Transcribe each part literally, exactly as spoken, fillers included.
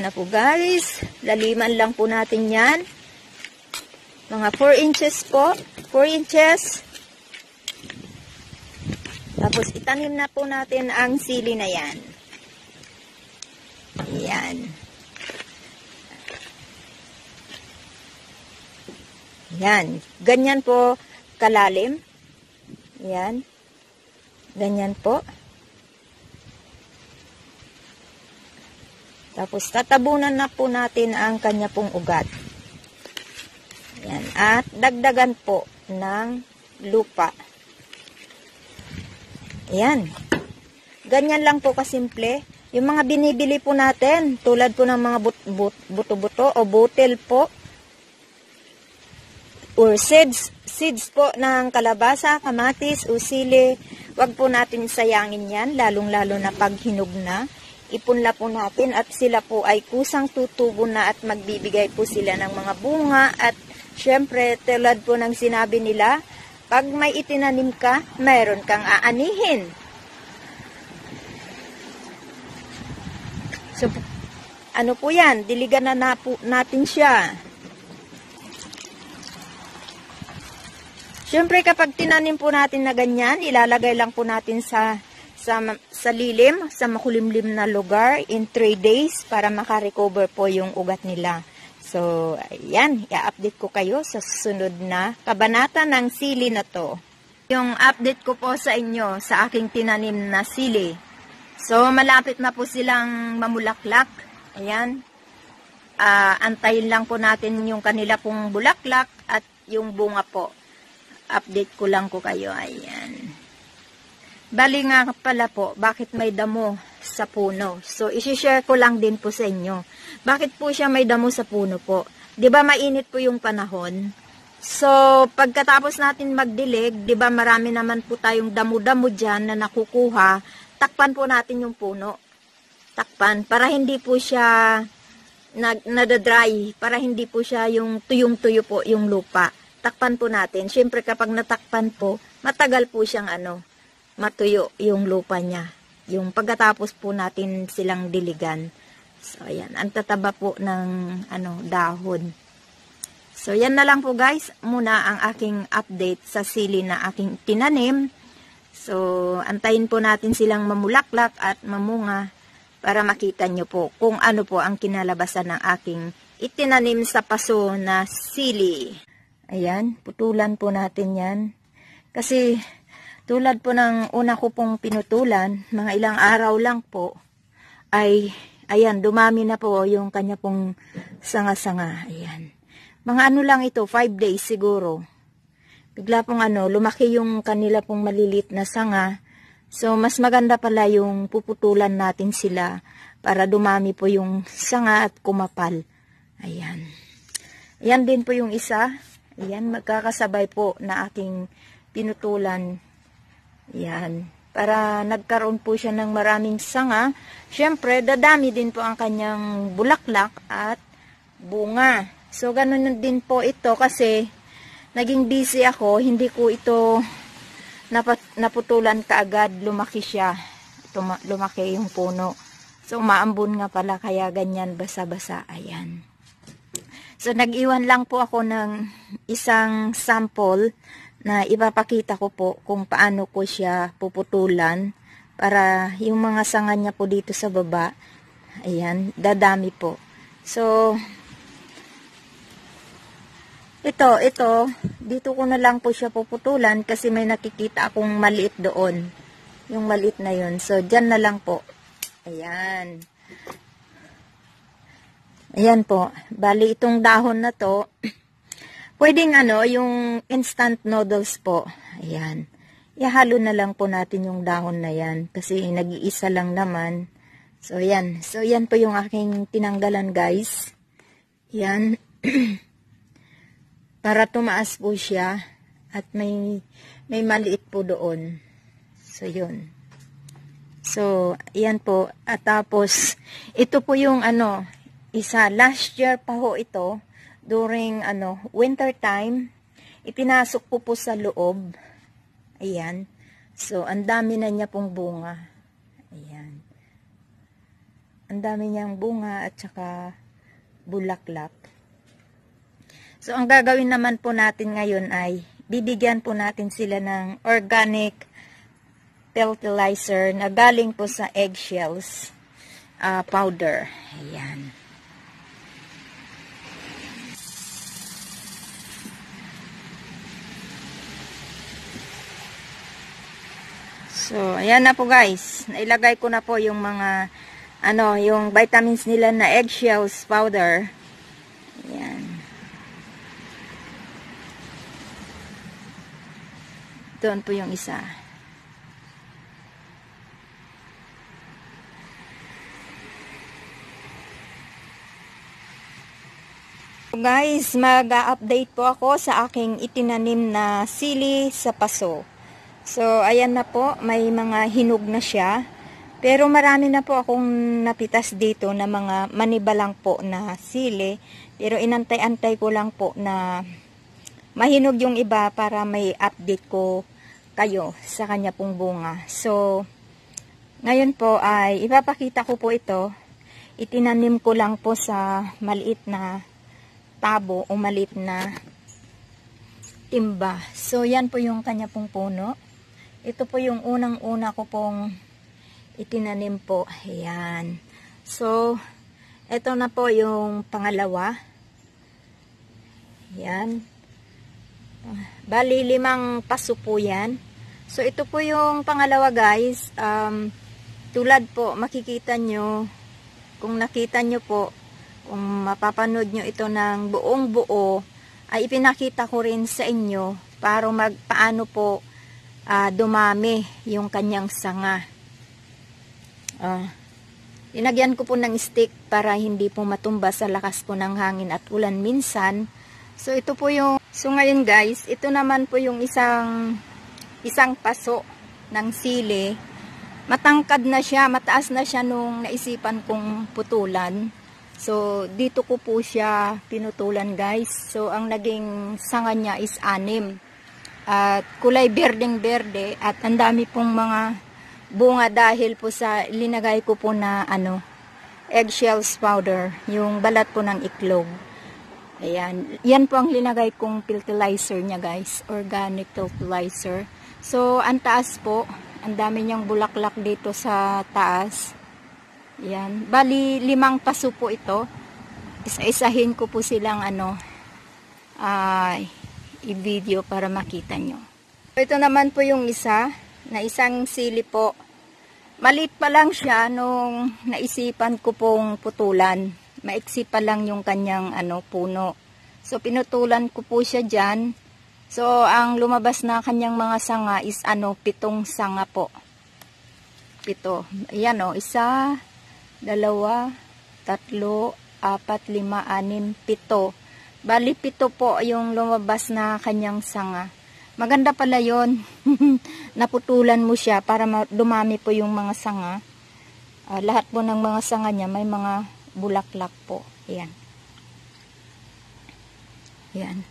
Ayan na po guys. Laliman lang po natin yan. Mga four inches po. four inches. Tapos itanim na po natin ang sili na yan. Ayan. Ayan. Ganyan po kalalim. Ayan. Ganyan po. Tapos, tatabunan na po natin ang kanya pong ugat. Ayan. At dagdagan po ng lupa. Ayan. Ganyan lang po kasimple. Yung mga binibili po natin, tulad po ng mga buto-buto o butil po, or seeds, seeds po ng kalabasa, kamatis, o sili, wag po natin sayangin yan, lalong-lalo na pag hinog na. Ipunla po natin at sila po ay kusang tutubo na at magbibigay po sila ng mga bunga at syempre tulad po ng sinabi nila, pag may itinanim ka, mayroon kang aanihin. So, ano po yan? Diligan na, na po natin siya. Syempre kapag tinanim po natin na ganyan, ilalagay lang po natin sa Sa, sa lilim, sa makulimlim na lugar in three days para makarecover po yung ugat nila. So, ayan, i-update ko kayo sa susunod na kabanata ng sili na to. Yung update ko po sa inyo sa aking tinanim na sili. So, malapit na po silang mamulaklak. Ayan. Uh, antayin lang po natin yung kanila pong bulaklak at yung bunga po. Update ko lang ko kayo. Ayan. Bali nga pala po, bakit may damo sa puno? So, isi-share ko lang din po sa inyo. Bakit po siya may damo sa puno po? Di ba mainit po yung panahon? So, pagkatapos natin magdilig, di ba marami naman po tayong damo-damo dyan na nakukuha, takpan po natin yung puno. Takpan, para hindi po siya nadadry, para hindi po siya yung tuyong-tuyo po yung lupa. Takpan po natin. Siyempre, kapag natakpan po, matagal po siyang ano, matuyo yung lupa niya. Yung pagkatapos po natin silang diligan. So, ayan. Ang tataba po ng ano, dahon. So, yan na lang po guys. Muna ang aking update sa sili na aking tinanim. So, antayin po natin silang mamulaklak at mamunga para makita nyo po kung ano po ang kinalabasan ng aking itinanim sa paso na sili. Ayan. Putulan po natin yan. Kasi tulad po ng una ko pong pinutulan, mga ilang araw lang po, ay, ayan, dumami na po yung kanya pong sanga-sanga. Ayan. Mga ano lang ito, five days siguro. Bigla pong ano, lumaki yung kanila pong malilit na sanga. So, mas maganda pala yung puputulan natin sila para dumami po yung sanga at kumapal. Ayan. Ayan din po yung isa. Ayan, magkakasabay po na aking pinutulan. Yan. Para nagkaroon po siya ng maraming sanga, syempre, dadami din po ang kanyang bulaklak at bunga. So, ganun din po ito kasi naging busy ako, hindi ko ito naputulan kaagad, lumaki siya. Tuma lumaki yung puno. So, maambon nga pala, kaya ganyan, basa-basa. Ayan. So, nag-iwan lang po ako ng isang sample na ipapakita ko po kung paano ko siya puputulan para yung mga sanga niya po dito sa baba, ayan, dadami po. So, ito, ito, dito ko na lang po siya puputulan kasi may nakikita akong maliit doon. Yung maliit na yun. So, dyan na lang po. Ayan. Ayan po. Bali, itong dahon na to, pwedeng ano, yung instant noodles po. Ayan. Ihalo na lang po natin yung dahon na yan. Kasi nag-iisa lang naman. So, yan. So, yan po yung aking tinanggalan, guys. Yan. Para tumaas po siya. At may, may maliit po doon. So, yun. So, yan po. At tapos, ito po yung ano, isa. Last year pa ho ito. During ano, winter time, ipinasok ko po sa loob. Ayan. So, ang dami na niya pong bunga. Ayan. Ang dami niyang bunga at saka bulaklak. So, ang gagawin naman po natin ngayon ay bibigyan po natin sila ng organic fertilizer na galing po sa eggshells uh, powder. Ayan. So, ayan na po guys. Nailagay ko na po yung mga ano, yung vitamins nila na eggshells powder. Ayan. Doon po yung isa. So guys, mag-update po ako sa aking itinanim na sili sa paso. So, ayan na po, may mga hinog na siya. Pero marami na po akong napitas dito na mga manibalang po na sili. Pero inantay-antay ko lang po na mahinog yung iba para may update ko kayo sa kanya pong bunga. So, ngayon po ay ipapakita ko po ito. Itinanim ko lang po sa maliit na tabo o maliit na timba. So, yan po yung kanya pong puno. Ito po yung unang-una ko pong itinanim po. Ayan. So, ito na po yung pangalawa. Ayan. Bali, limang paso po yan. So, ito po yung pangalawa guys. Um, tulad po, makikita nyo, kung nakita nyo po, kung mapapanood nyo ito ng buong buo, ay ipinakita ko rin sa inyo para magpaano po uh, dumami yung kanyang sanga. Uh, linagyan ko po ng stick para hindi po matumba sa lakas po ng hangin at ulan minsan. So, ito po yung So ngayon guys, ito naman po yung isang isang paso ng sili. Matangkad na siya, mataas na siya nung naisipan kong putulan. So dito ko po siya pinutulan guys. So ang naging sanga niya is anim. At kulay berdeng-berde at ang dami pong mga bunga dahil po sa linagay ko po na ano, eggshells powder, yung balat po ng iklog. Ayan, yan po ang linagay kong fertilizer niya guys, organic fertilizer. So, ang taas po, ang dami niyang bulaklak dito sa taas. Ayan, bali limang paso po ito. Isa-isahin ko po silang ano, uh, i-video para makita nyo. Ito naman po yung isa, na isang sili po. Maliit pa lang siya nung naisipan ko pong putulan. Maiksi pa lang yung kanyang ano, puno. So, pinutulan ko po siya dyan. So, ang lumabas na kanyang mga sanga is ano, pitong sanga po. Pito. Ayan o, isa, dalawa, tatlo, apat, lima, anim, pito. Bali, pito po yung lumabas na kanyang sanga. Maganda pala yun. Naputulan mo siya para dumami po yung mga sanga. Uh, lahat po ng mga sanga niya may mga bulaklak po. Ayan. Ayan.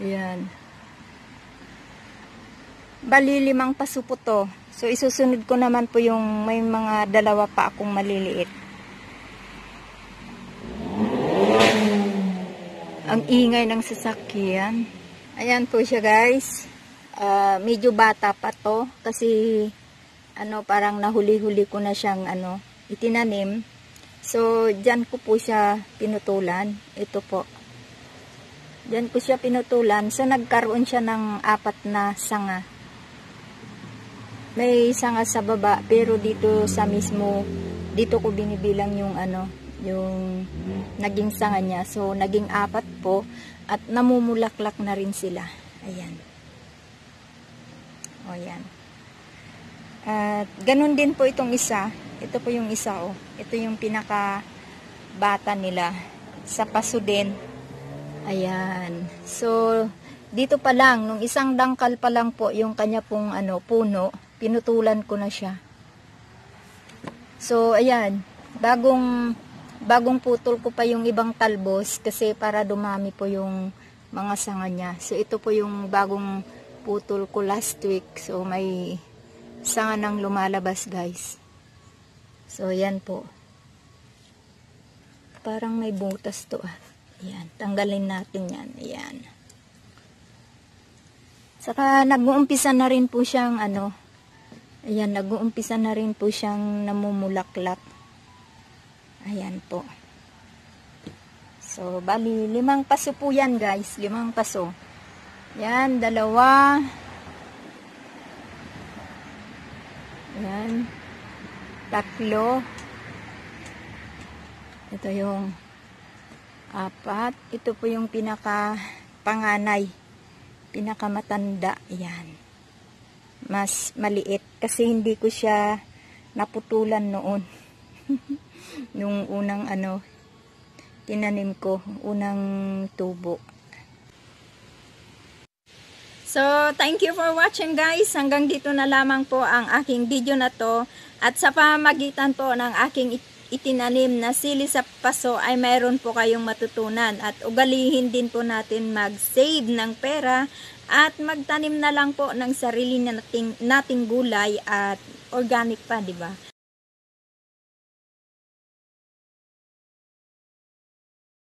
Ayan. Bali, limang paso po to. So, isusunod ko naman po yung may mga dalawa pa akong maliliit. Ang ingay ng sasakyan. Ayan po siya guys. Uh, medyo bata pa to. Kasi, ano, parang nahuli-huli ko na siyang, ano, itinanim. So, dyan ko po siya pinutulan. Ito po. Dyan ko siya pinutulan. So, nagkaroon siya ng apat na sanga. May sanga sa baba, pero dito sa mismo, dito ko binibilang yung ano, yung naging sanga niya. So, naging apat po. At namumulaklak na rin sila. Ayan. O, yan. At ganun din po itong isa. Ito po yung isa oh. Ito yung pinaka bata nila sa paso din. Ayan. So dito pa lang nung isang dangkal pa lang po yung kanya pong ano puno, pinutulan ko na siya. So ayan, bagong bagong putol ko pa yung ibang talbos kasi para dumami po yung mga sanga niya. So ito po yung bagong putol ko last week. So may sanga nang lumalabas, guys. So, yan po. Parang may butas to ah. Yan, tanggalin natin yan. Yan. Saka nag-uumpisa na rin po siyang ano, ayan, nag-uumpisa na rin po siyang namumulaklak. Ayan po. So, bali, limang paso po yan guys, limang paso. Yan, dalawa. Yan. Tatlo. Ito yung apat. Ito po yung pinaka panganay. Pinakamatanda. Yan. Mas maliit. Kasi hindi ko siya naputulan noon. Nung unang ano, tinanim ko. Unang tubo. So, thank you for watching guys. Hanggang dito na lamang po ang aking video na to. At sa pamamagitan po ng aking itinanim na sili sa paso ay mayroon po kayong matutunan. At ugalihin din po natin mag-save ng pera at magtanim na lang po ng sarili nating, nating gulay at organic pa, di ba?